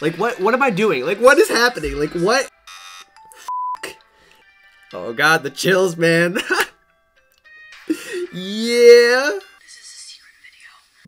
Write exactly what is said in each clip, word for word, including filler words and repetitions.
Like, what, what am I doing? Like, what is happening? Like, what? F***. Oh god, the chills, man. Yeah.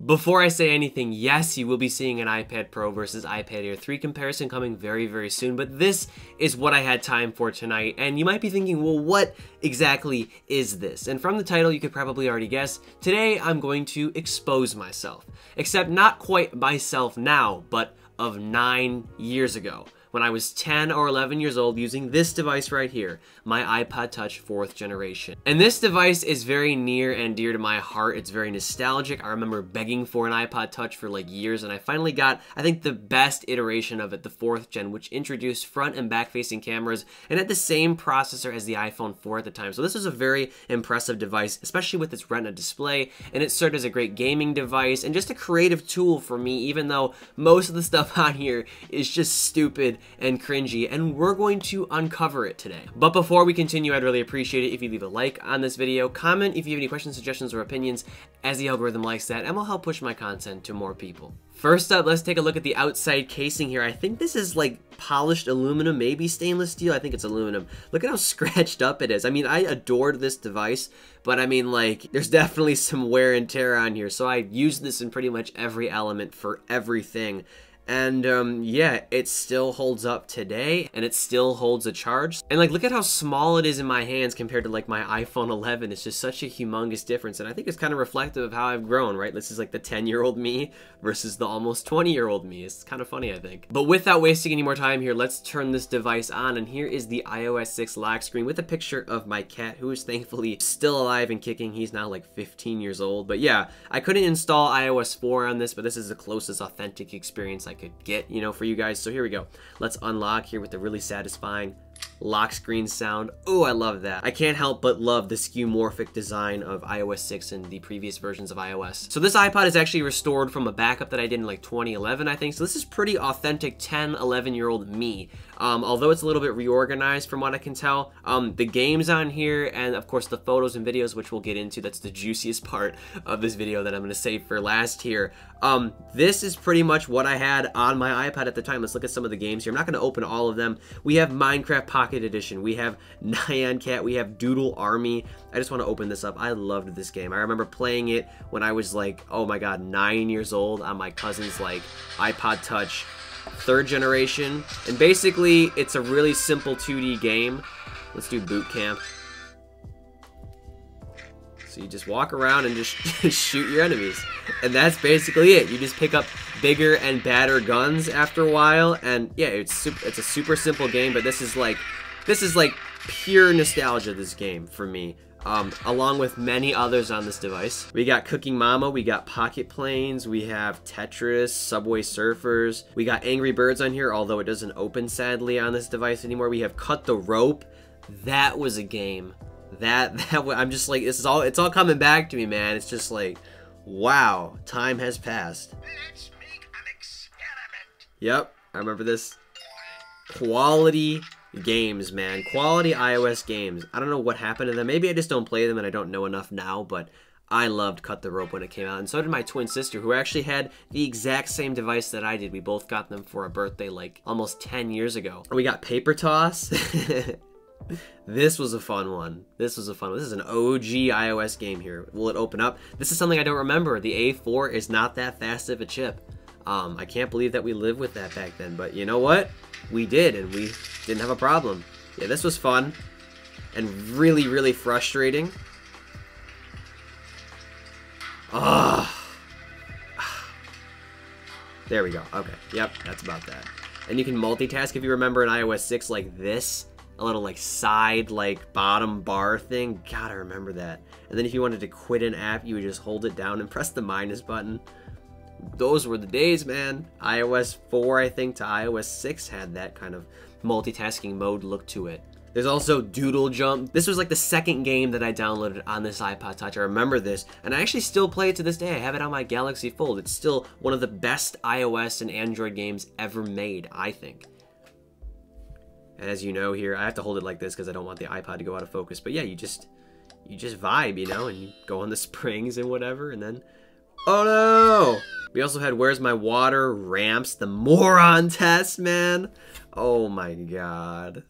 Before I say anything, yes, you will be seeing an iPad Pro versus iPad Air three comparison coming very, very soon, but this is what I had time for tonight, and you might be thinking, well, what exactly is this? And from the title, you could probably already guess, today I'm going to expose myself. Except not quite myself now, but of nine years ago, when I was ten or eleven years old using this device right here, my iPod Touch fourth generation. And this device is very near and dear to my heart. It's very nostalgic. I remember begging for an iPod Touch for like years, and I finally got, I think, the best iteration of it, the fourth gen, which introduced front and back facing cameras and had the same processor as the iPhone four at the time. So this was a very impressive device, especially with its Retina display, and it served as a great gaming device and just a creative tool for me, even though most of the stuff on here is just stupid and cringy, and we're going to uncover it today. But before we continue, I'd really appreciate it if you leave a like on this video, comment if you have any questions, suggestions, or opinions, as the algorithm likes that, and will help push my content to more people. First up, let's take a look at the outside casing here. I think this is like polished aluminum, maybe stainless steel. I think it's aluminum. Look at how scratched up it is. I mean, I adored this device, but I mean, like, there's definitely some wear and tear on here, so I used this in pretty much every element for everything. And um, yeah, it still holds up today, and it still holds a charge. And like, look at how small it is in my hands compared to like my iPhone eleven. It's just such a humongous difference. And I think it's kind of reflective of how I've grown, right? This is like the ten year old me versus the almost twenty year old me. It's kind of funny, I think. But without wasting any more time here, let's turn this device on. And here is the iOS six lock screen with a picture of my cat, who is thankfully still alive and kicking. He's now like fifteen years old. But yeah, I couldn't install iOS four on this, but this is the closest authentic experience I could get, you know, for you guys. So here we go. Let's unlock here with the really satisfying lock screen sound. Oh, I love that. I can't help but love the skeuomorphic design of iOS six and the previous versions of iOS. So this iPod is actually restored from a backup that I did in like twenty eleven, I think. So this is pretty authentic ten, eleven year old me. Um, although it's a little bit reorganized from what I can tell. Um, the games on here, and of course the photos and videos, which we'll get into. That's the juiciest part of this video that I'm gonna save for last here. Um, this is pretty much what I had on my iPod at the time. Let's look at some of the games here. I'm not gonna open all of them. We have Minecraft Pocket Edition, we have Nyan Cat, we have Doodle Army. I just wanna open this up. I loved this game. I remember playing it when I was like, oh my God, nine years old on my cousin's like iPod Touch third generation. And basically it's a really simple two D game. Let's do Boot Camp. So you just walk around and just shoot your enemies. And that's basically it. You just pick up bigger and badder guns after a while. And yeah, it's super, it's a super simple game, but this is like, this is like pure nostalgia, this game for me. Um, along with many others on this device. We got Cooking Mama, we got Pocket Planes, we have Tetris, Subway Surfers, we got Angry Birds on here, although it doesn't open sadly on this device anymore. We have Cut the Rope. That was a game. That, that, I'm just like, this is all, it's all coming back to me, man. It's just like, wow, time has passed. Let's make an experiment. Yep, I remember this. Quality games, man. Quality iOS games. I don't know what happened to them. Maybe I just don't play them and I don't know enough now, but I loved Cut the Rope when it came out, and so did my twin sister, who actually had the exact same device that I did. We both got them for a birthday like almost ten years ago. We got Paper Toss. This was a fun one. This was a fun one. This is an O G iOS game here. Will it open up? This is something I don't remember. The A four is not that fast of a chip. Um, I can't believe that we lived with that back then, but you know what? We did, and we didn't have a problem. Yeah, this was fun and really, really frustrating. Ah. There we go. Okay. Yep, that's about that. And you can multitask if you remember in iOS six like this. A little like side, like bottom bar thing. God, I remember that. And then if you wanted to quit an app, you would just hold it down and press the minus button. Those were the days, man. iOS four, I think, to iOS six had that kind of multitasking mode look to it. There's also Doodle Jump. This was like the second game that I downloaded on this iPod Touch. I remember this, and I actually still play it to this day. I have it on my Galaxy Fold. It's still one of the best iOS and Android games ever made, I think. And as you know here, I have to hold it like this because I don't want the iPod to go out of focus. But yeah, you just you just vibe, you know, and you go on the springs and whatever, and then... Oh no! We also had Where's My Water, Ramps, the moron test, man. Oh my god.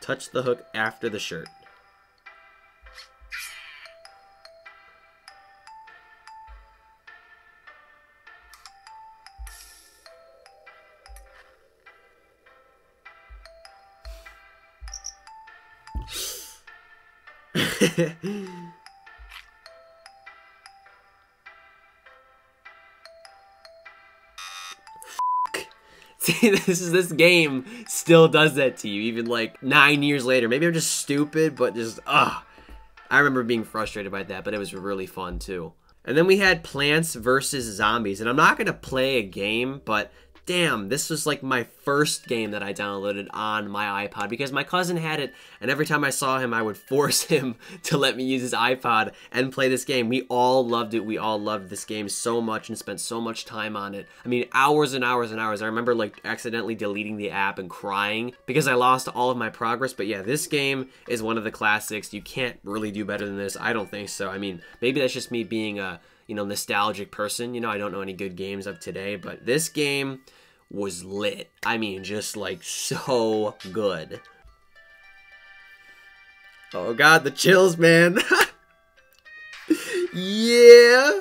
Touch the hook after the shirt. See, this is this game still does that to you, even like nine years later. Maybe I'm just stupid, but just ah. I remember being frustrated by that, but it was really fun too. And then we had Plants versus. Zombies, and I'm not gonna play a game, but damn, this was like my first game that I downloaded on my iPod because my cousin had it, and every time I saw him, I would force him to let me use his iPod and play this game. We all loved it. We all loved this game so much and spent so much time on it. I mean, hours and hours and hours. I remember like accidentally deleting the app and crying because I lost all of my progress. But yeah, this game is one of the classics. You can't really do better than this. I don't think so. I mean, maybe that's just me being a, you know, nostalgic person. You know, I don't know any good games of today, but this game was lit. I mean, just like so good. Oh god, the chills, man. Yeah.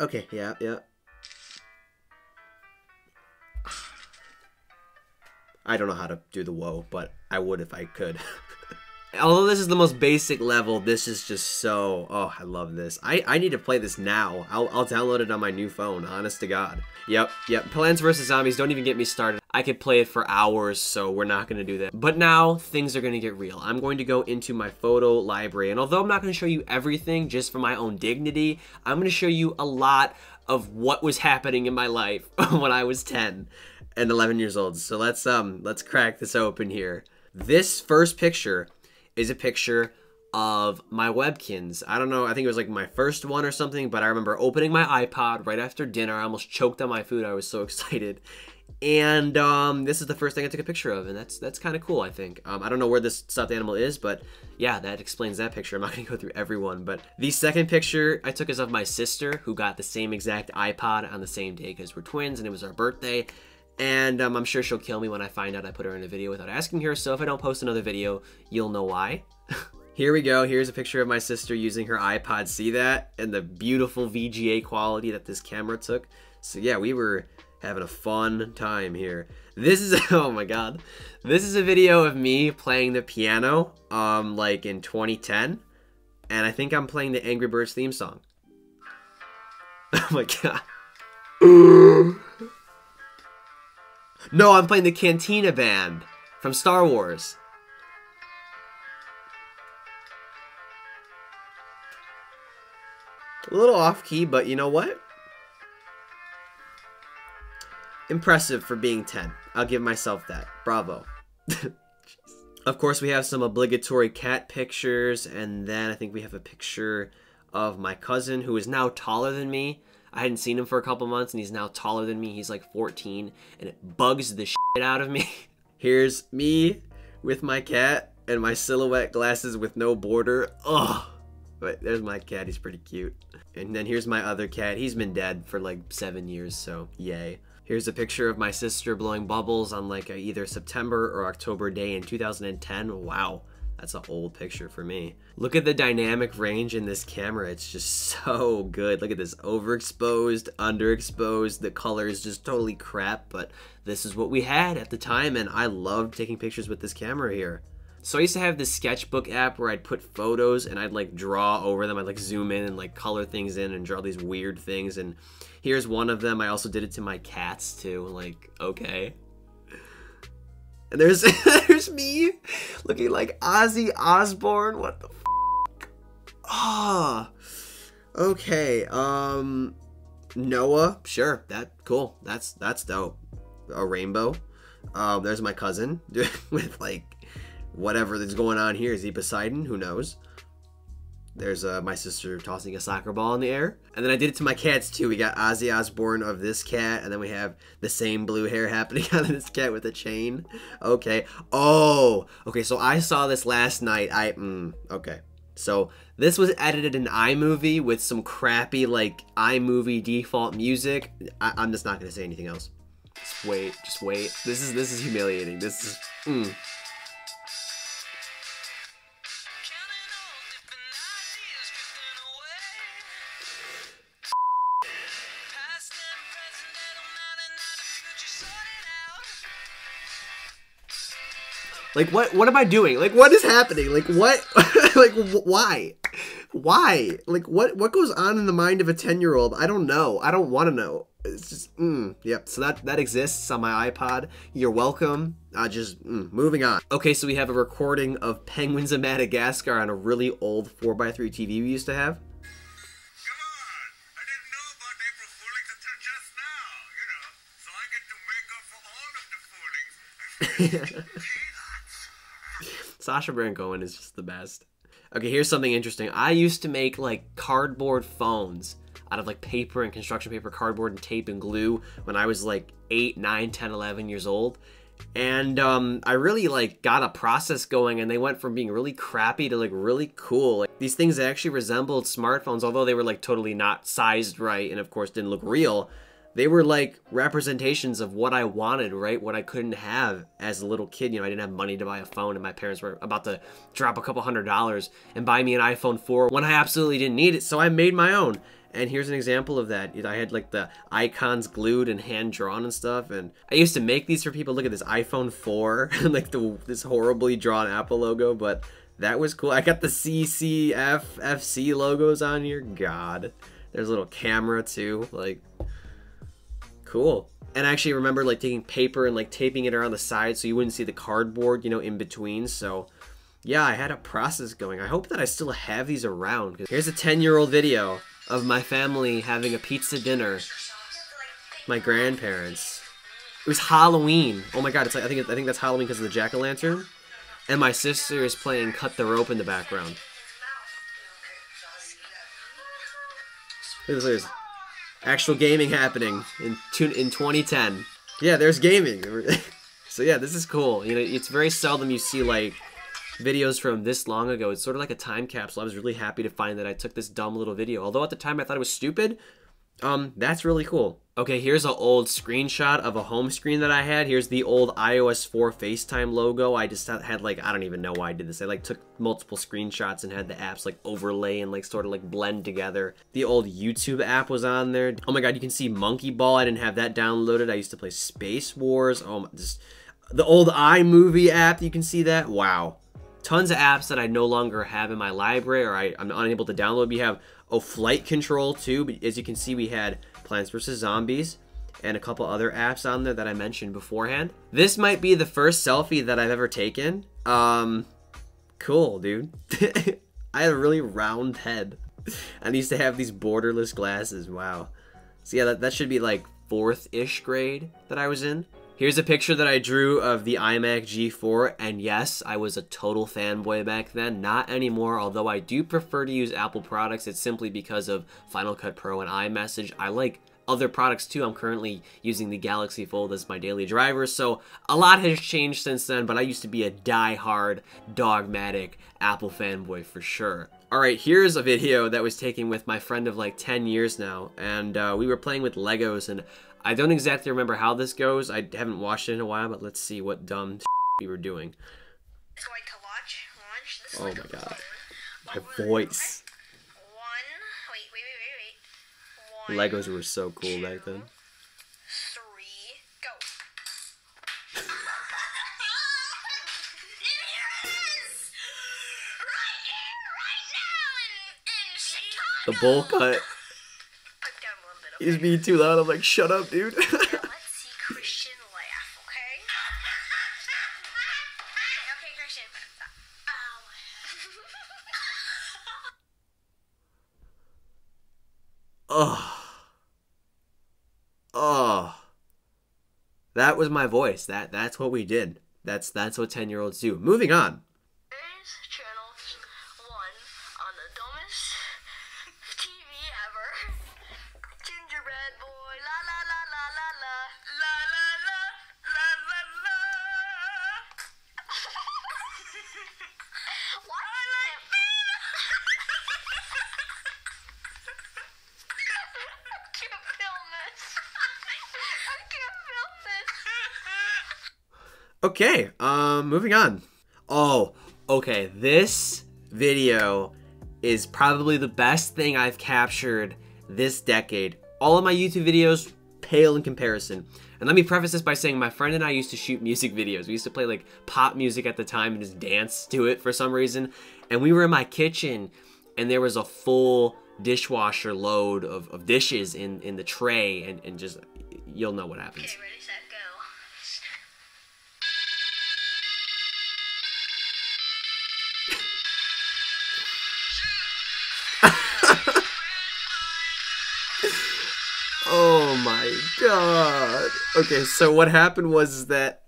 Okay, yeah, yeah. I don't know how to do the whoa, but I would if I could. Although this is the most basic level, this is just so, oh, I love this. I, I need to play this now. I'll, I'll download it on my new phone, honest to God. Yep, yep, Plants versus. Zombies, don't even get me started. I could play it for hours, so we're not gonna do that. But now, things are gonna get real. I'm going to go into my photo library, and although I'm not gonna show you everything, just for my own dignity, I'm gonna show you a lot of what was happening in my life when I was ten and eleven years old. So let's, um, let's crack this open here. This first picture is a picture of my Webkinz. I don't know, I think it was like my first one or something, but I remember opening my iPod right after dinner. I almost choked on my food, I was so excited. And um, this is the first thing I took a picture of, and that's that's kind of cool, I think. Um, I don't know where this stuffed animal is, but yeah, that explains that picture. I'm not gonna go through everyone, but the second picture I took is of my sister, who got the same exact iPod on the same day, because we're twins and it was our birthday. And um, I'm sure she'll kill me when I find out I put her in a video without asking her, so if I don't post another video, you'll know why. Here we go, here's a picture of my sister using her iPod. See that? And the beautiful V G A quality that this camera took. So yeah, we were having a fun time here. This is, oh my god. This is a video of me playing the piano, um, like in twenty ten. And I think I'm playing the Angry Birds theme song. Oh my god. No, I'm playing the Cantina Band from Star Wars. A little off-key, but you know what? Impressive for being ten. I'll give myself that. Bravo. Of course, we have some obligatory cat pictures, and then I think we have a picture of my cousin, who is now taller than me. I hadn't seen him for a couple months, and he's now taller than me. He's like fourteen, and it bugs the shit out of me. Here's me with my cat and my silhouette glasses with no border. Ugh. But there's my cat. He's pretty cute. And then here's my other cat. He's been dead for like seven years, so yay. Here's a picture of my sister blowing bubbles on like a either September or October day in two thousand ten. Wow. That's an old picture for me. Look at the dynamic range in this camera. It's just so good. Look at this, overexposed, underexposed. The color is just totally crap, but this is what we had at the time, and I loved taking pictures with this camera here. So I used to have this sketchbook app where I'd put photos and I'd like draw over them. I'd like zoom in and like color things in and draw these weird things. And here's one of them. I also did it to my cats too, like, okay. And there's, there's me looking like Ozzy Osbourne. What the f***? Ah, oh, okay. Um, Noah, sure, that cool. That's that's dope. A rainbow. Uh, there's my cousin with like whatever that's going on here. Is he Poseidon? Who knows? There's uh, my sister tossing a soccer ball in the air. And then I did it to my cats too. We got Ozzy Osbourne of this cat. And then we have the same blue hair happening on this cat with a chain. Okay. Oh, okay. So I saw this last night. I, mm, okay. So this was edited in iMovie with some crappy like iMovie default music. I, I'm just not going to say anything else. Just wait, just wait. This is, this is humiliating. This is, mm. Like, what, what am I doing? Like, what is happening? Like, what, like, wh why? Why? Like, what, what goes on in the mind of a ten year old? I don't know. I don't want to know. It's just, mm, yep. So that, that exists on my iPod. You're welcome. I uh, just, mm, moving on. Okay. So we have a recording of Penguins of Madagascar on a really old four by three T V we used to have. Come on. I didn't know about April Foolings until just now, you know, so I get to make up for all of the foolings. I feel Sacha Baron Cohen is just the best. Okay, here's something interesting. I used to make like cardboard phones out of like paper and construction paper, cardboard and tape and glue when I was like eight, nine, ten, eleven years old. And um, I really like got a process going, and they went from being really crappy to like really cool. Like, these things actually resembled smartphones, although they were like totally not sized right and of course didn't look real. They were like representations of what I wanted, right? What I couldn't have as a little kid. You know, I didn't have money to buy a phone, and my parents were about to drop a couple hundred dollars and buy me an iPhone four when I absolutely didn't need it. So I made my own. And here's an example of that. I had like the icons glued and hand drawn and stuff. And I used to make these for people. Look at this iPhone four and like the, this horribly drawn Apple logo, but that was cool. I got the C C F F C logos on here. God, there's a little camera too. Like, cool. And I actually remember like taking paper and like taping it around the side so you wouldn't see the cardboard, you know, in between. So yeah, I had a process going. I hope that I still have these around. Here's a ten year old video of my family having a pizza dinner. My grandparents. It was Halloween. Oh my God, it's like, I think, I think that's Halloween because of the jack-o'-lantern. And my sister is playing Cut the Rope in the background. Look at this. Actual gaming happening in in twenty ten. Yeah, there's gaming. So yeah, this is cool. You know, it's very seldom you see like videos from this long ago. It's sort of like a time capsule. I was really happy to find that I took this dumb little video. Although at the time I thought it was stupid. Um, that's really cool. Okay, here's an old screenshot of a home screen that I had. Here's the old iOS four FaceTime logo. I just had like, I don't even know why I did this. I like took multiple screenshots and had the apps like overlay and like sort of like blend together. The old YouTube app was on there. Oh my God, you can see Monkey Ball. I didn't have that downloaded. I used to play Space Wars. Oh my, just the old iMovie app. You can see that. Wow. Tons of apps that I no longer have in my library or I, I'm unable to download. We have, oh, Flight Control too. But as you can see, we had Plants versus. Zombies and a couple other apps on there that I mentioned beforehand. This might be the first selfie that I've ever taken. Um, cool, dude. I had a really round head. I used to have these borderless glasses. Wow. So yeah, that, that should be like fourth-ish grade that I was in. Here's a picture that I drew of the iMac G four, and yes, I was a total fanboy back then. Not anymore, although I do prefer to use Apple products. It's simply because of Final Cut Pro and iMessage. I like other products too. I'm currently using the Galaxy Fold as my daily driver, so a lot has changed since then, but I used to be a die-hard, dogmatic Apple fanboy for sure. Alright, here's a video that was taken with my friend of like ten years now, and uh, we were playing with Legos, and I don't exactly remember how this goes. I haven't watched it in a while, but let's see what dumb s*** we were doing. It's going to launch, launch. This oh my god. My one, voice. One, wait, wait, wait, wait, wait. One, Legos were so cool two, back then. Three, go. Yes! Right here, right now in, in Chicago! The bowl cut. He's being too loud. I'm like, shut up, dude. Let's see Christian laugh, okay? Okay, Christian. Oh. Oh. That was my voice. That that's what we did. That's that's what ten-year-olds do. Moving on. Channel one on the dumbest T V ever. Gingerbread boy, la la la la la la la la la la la la. Why am I? I can't film this. I can't film this. Okay, um, moving on. Oh. Okay, this video is probably the best thing I've captured this decade. All of my YouTube videos pale in comparison. And let me preface this by saying my friend and I used to shoot music videos. We used to play like pop music at the time and just dance to it for some reason. And we were in my kitchen and there was a full dishwasher load of, of dishes in, in the tray and, and just, you'll know what happens. Okay, ready, set. God. Okay, so what happened was that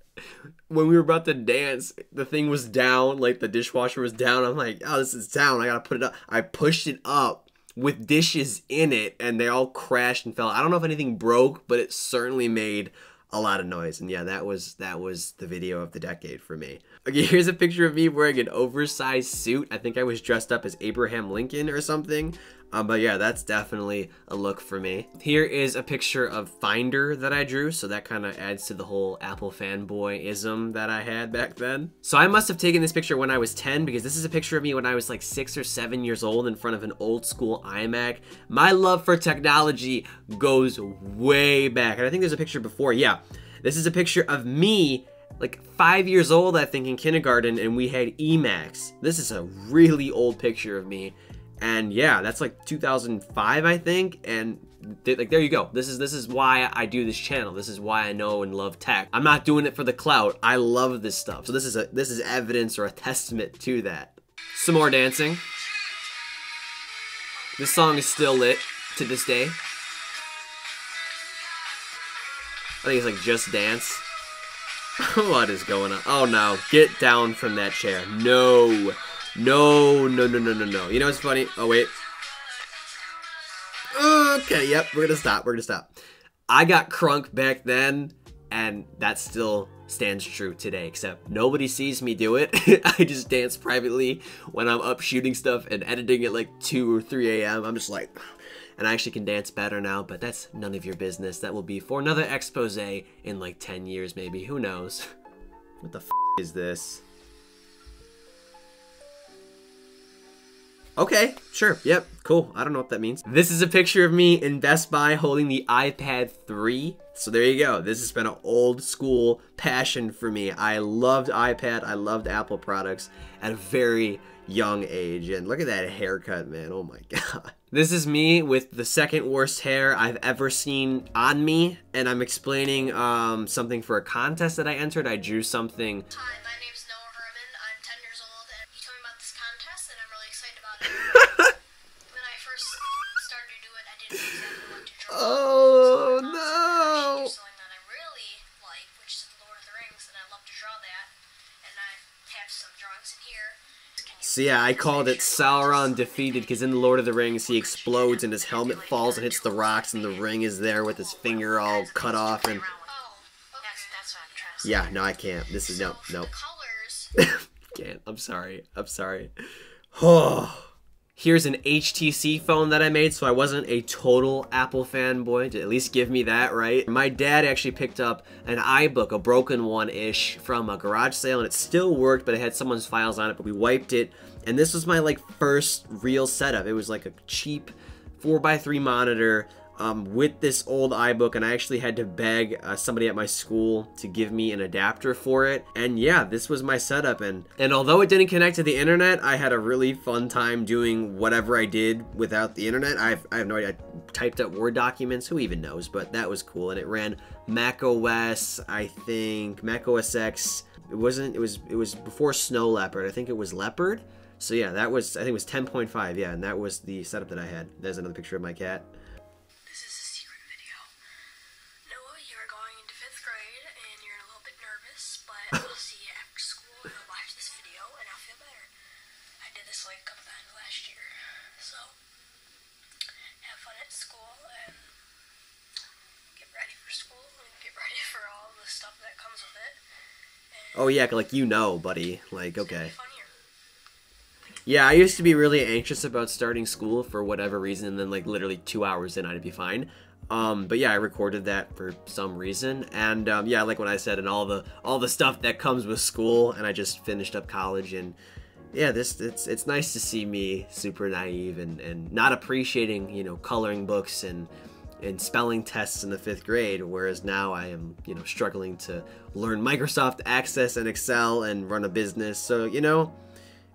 when we were about to dance, the thing was down, like the dishwasher was down. I'm like, oh, this is down. I gotta put it up. I pushed it up with dishes in it, and they all crashed and fell. I don't know if anything broke, but it certainly made a lot of noise. And yeah, that was that was the video of the decade for me. Okay, here's a picture of me wearing an oversized suit. I think I was dressed up as Abraham Lincoln or something. Um, but yeah, that's definitely a look for me. Here is a picture of Finder that I drew, so that kind of adds to the whole Apple fanboyism that I had back then. So I must have taken this picture when I was ten, because this is a picture of me when I was like six or seven years old in front of an old school iMac. My love for technology goes way back, and I think there's a picture before. Yeah, this is a picture of me like five years old, I think, in kindergarten, and we had eMacs. This is a really old picture of me. And yeah, that's like two thousand five, I think. And like, there you go. This is this is why I do this channel. This is why I know and love tech. I'm not doing it for the clout. I love this stuff. So this is a this is evidence or a testament to that. Some more dancing. This song is still lit to this day. I think it's like Just Dance. What is going on? Oh no, get down from that chair. No. No, no, no, no, no, no. You know what's funny? Oh, wait. Okay, yep, we're gonna stop, we're gonna stop. I got crunk back then, and that still stands true today, except nobody sees me do it. I just dance privately when I'm up shooting stuff and editing at like two or three A M I'm just like, and I actually can dance better now, but that's none of your business. That will be for another expose in like ten years maybe, who knows. What the f*** is this? Okay, sure, yep, cool. I don't know what that means. This is a picture of me in Best Buy holding the iPad three. So there you go. This has been an old school passion for me. I loved iPad, I loved Apple products at a very young age. And look at that haircut, man, oh my God. This is me with the second worst hair I've ever seen on me. And I'm explaining um, something for a contest that I entered. I drew something. Hi, my name's Noah Herman. I'm ten years old, and you told me about this contest, and I'm really excited about it. When I first started to do it, I didn't exactly want to draw. Oh, so no! Something that I really like, which is Lord of the Rings, and I love to draw that. And I have some drawings in here. So yeah, I called it Sauron Defeated, because in the Lord of the Rings, he explodes and his helmet falls and hits the rocks, and the ring is there with his finger all cut off. And yeah, no, I can't. This is no, no. Can't. I'm sorry. I'm sorry. Oh. Here's an H T C phone that I made, so I wasn't a total Apple fanboy, to at least give me that, right? My dad actually picked up an iBook, a broken one-ish, from a garage sale, and it still worked, but it had someone's files on it, but we wiped it, and this was my, like, first real setup. It was, like, a cheap four by three monitor um, with this old iBook, and I actually had to beg uh, somebody at my school to give me an adapter for it, and yeah, this was my setup, and, and although it didn't connect to the internet, I had a really fun time doing whatever I did without the internet. I've, I have no idea, I typed up Word documents, who even knows, but that was cool, and it ran macOS, I think, macOS ten, it wasn't, it was, it was before Snow Leopard, I think it was Leopard, so yeah, that was, I think it was ten point five, yeah, and that was the setup that I had. There's another picture of my cat. Going into fifth grade, this like a couple times last year. So have fun at school and get ready for school and get ready for all the stuff that comes with it. And oh yeah, like you know, buddy. Like okay. Yeah, I used to be really anxious about starting school for whatever reason, and then like literally two hours in, I'd be fine. Um, but yeah, I recorded that for some reason, and um, yeah, like when I said, and all the all the stuff that comes with school, and I just finished up college, and yeah, this it's it's nice to see me super naive and and not appreciating, you know, coloring books and and spelling tests in the fifth grade, whereas now I am, you know, struggling to learn Microsoft Access and Excel and run a business. So you know.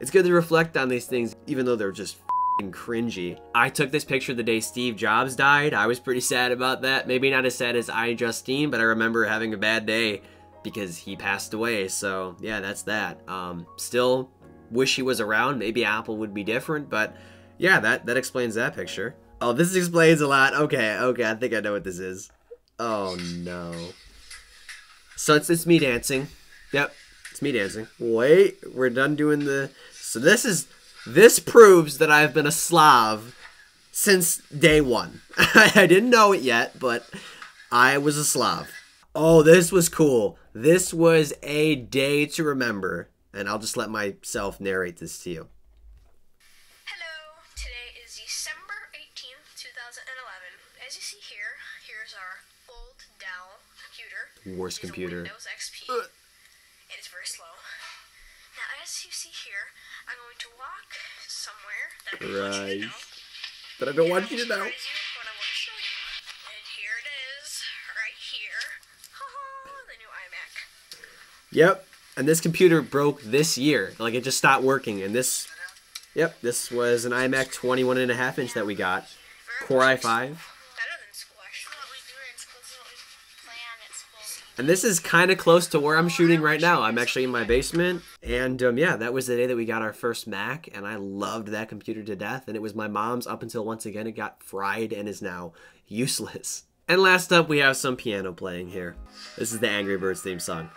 It's good to reflect on these things, even though they're just f***ing cringy. I took this picture the day Steve Jobs died. I was pretty sad about that. Maybe not as sad as I, Justine, but I remember having a bad day because he passed away. So yeah, that's that. Um, still wish he was around. Maybe Apple would be different, but yeah, that, that explains that picture. Oh, this explains a lot. Okay, okay, I think I know what this is. Oh no. So it's, it's me dancing. Yep, it's me dancing. Wait, we're done doing the... So this is, this proves that I've been a Slav since day one. I didn't know it yet, but I was a Slav. Oh, this was cool. This was a day to remember, and I'll just let myself narrate this to you. Hello, today is December eighteenth, two thousand eleven. As you see here, here's our old Dell computer. Worst computer. Windows X P. Uh. It is very slow. Now, as you see here, I'm going to walk somewhere that I don't want you to know. That I don't want you to know. And here it is, right here. Ha-ha, the new iMac. Yep, and this computer broke this year. Like, it just stopped working. And this, yep, this was an iMac twenty-one and a half inch that we got. Core i five. Better than school, actually. What we do in school is what we play on at school. And this is kind of close to where I'm shooting right now. I'm actually in my basement. And um, yeah, that was the day that we got our first Mac, and I loved that computer to death. And it was my mom's up until once again it got fried and is now useless. And last up, we have some piano playing here. This is the Angry Birds theme song.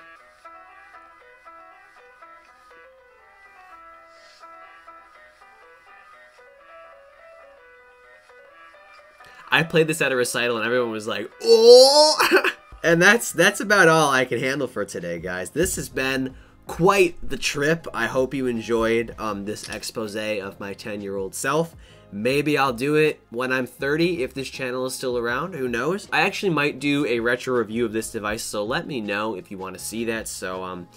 I played this at a recital and everyone was like, oh! And that's that's about all I can handle for today, guys. This has been quite the trip. I hope you enjoyed um, this expose of my ten-year-old self. Maybe I'll do it when I'm thirty, if this channel is still around. Who knows? I actually might do a retro review of this device, so let me know if you want to see that. So, um,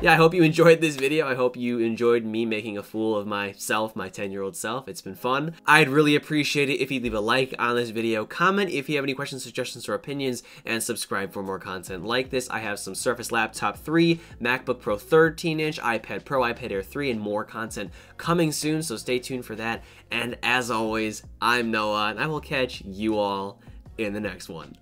yeah, I hope you enjoyed this video. I hope you enjoyed me making a fool of myself, my ten-year-old self. It's been fun. I'd really appreciate it if you leave a like on this video, comment if you have any questions, suggestions, or opinions, and subscribe for more content like this. I have some Surface Laptop three, MacBook Pro thirteen inch, iPad Pro, iPad Air three, and more content coming soon, so stay tuned for that. And as always, I'm Noah, and I will catch you all in the next one.